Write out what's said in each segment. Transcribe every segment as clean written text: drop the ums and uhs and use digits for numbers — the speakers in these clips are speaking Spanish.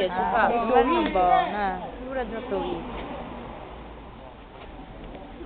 ci fa. Buono, buono. Pure giusto lì.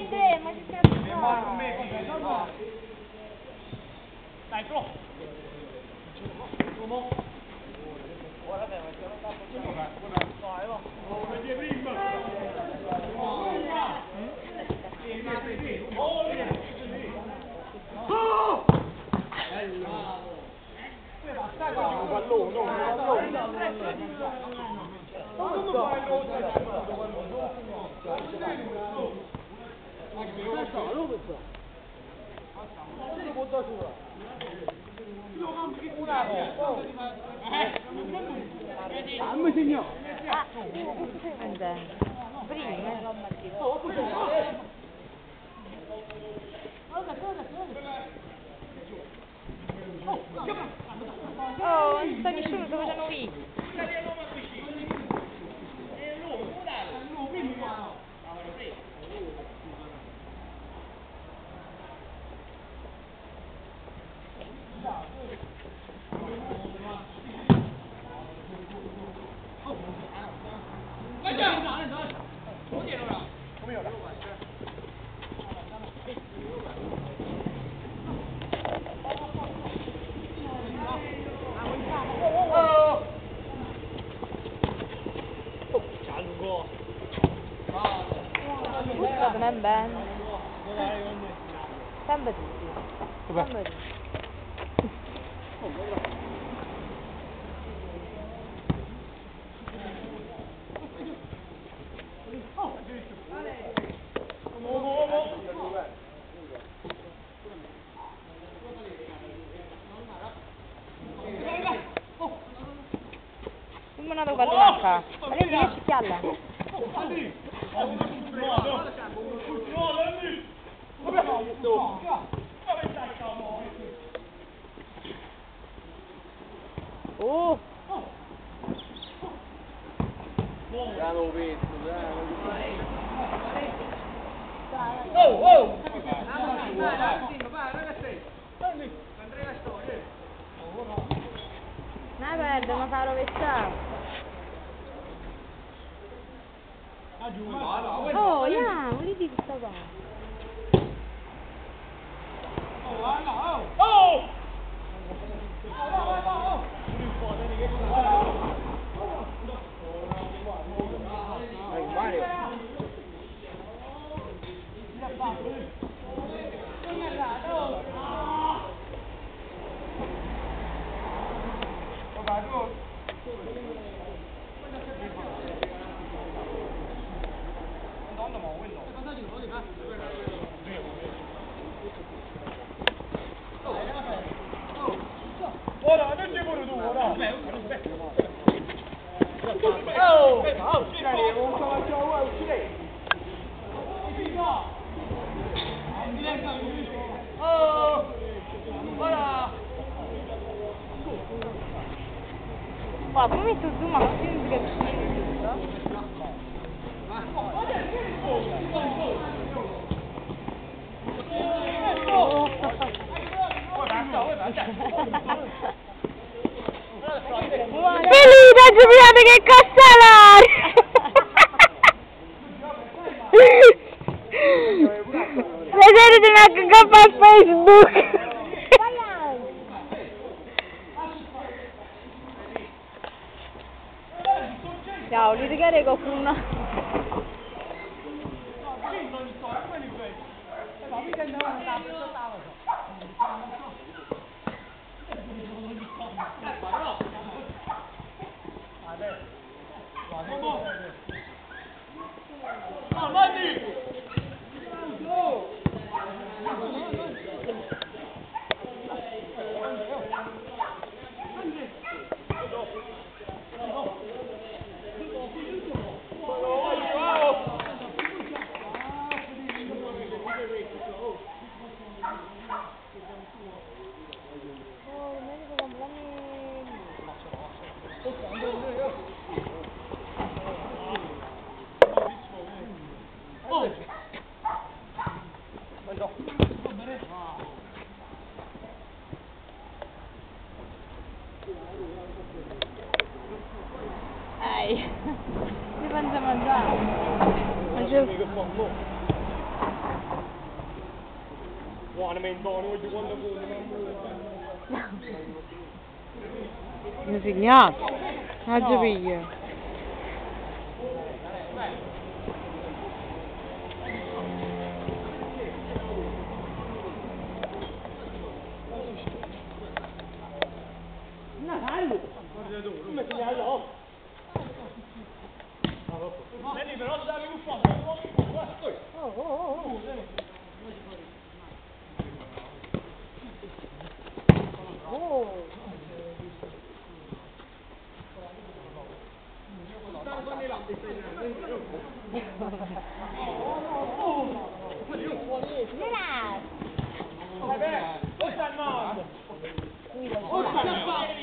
Ben sen de sen de Gracias. Mami tuttu maksimum bir Beni de dünyadaki kasalar. Rezervini hakkı kapat Facebook. Ya litigare con una. Musignat, hacı beyim. Mira. A ver,